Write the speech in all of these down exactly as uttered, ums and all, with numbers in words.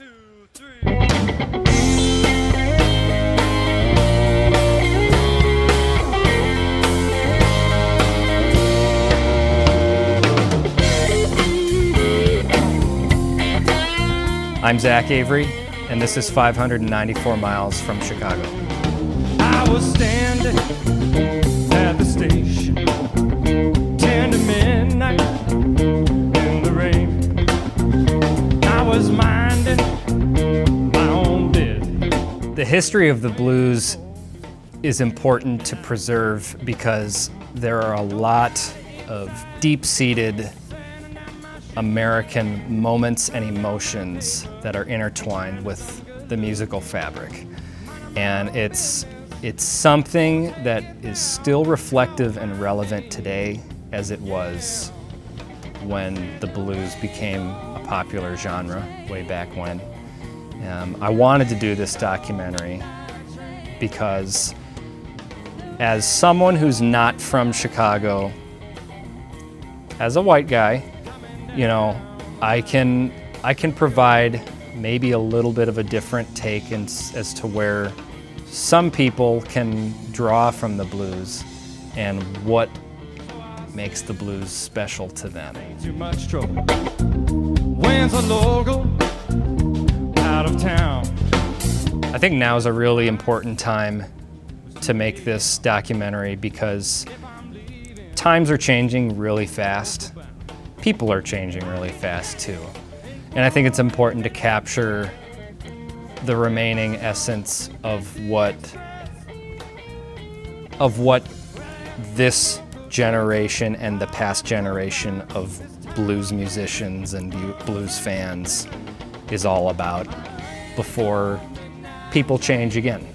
two, three. I'm Zach Avery, and this is five hundred ninety-four miles from Chicago. I was standing at the station, ten to midnight in the rain. I was minding my own business. The history of the blues is important to preserve because there are a lot of deep-seated American moments and emotions that are intertwined with the musical fabric. And it's, it's something that is still reflective and relevant today as it was when the blues became a popular genre way back when. Um, I wanted to do this documentary because as someone who's not from Chicago, as a white guy, you know, I can, I can provide maybe a little bit of a different take in, as to where some people can draw from the blues and what makes the blues special to them. Too much trouble. When's a local out of town? I think now is a really important time to make this documentary because times are changing really fast. People are changing really fast too. And I think it's important to capture the remaining essence of what of what this generation and the past generation of blues musicians and blues fans is all about before people change again.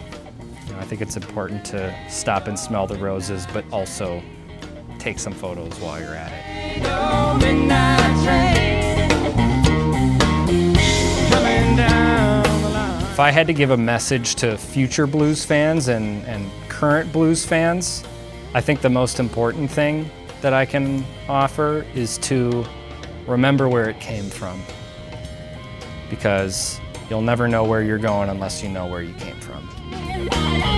You know, I think it's important to stop and smell the roses, but also take some photos while you're at it. If I had to give a message to future blues fans and, and current blues fans, I think the most important thing that I can offer is to remember where it came from, because you'll never know where you're going unless you know where you came from.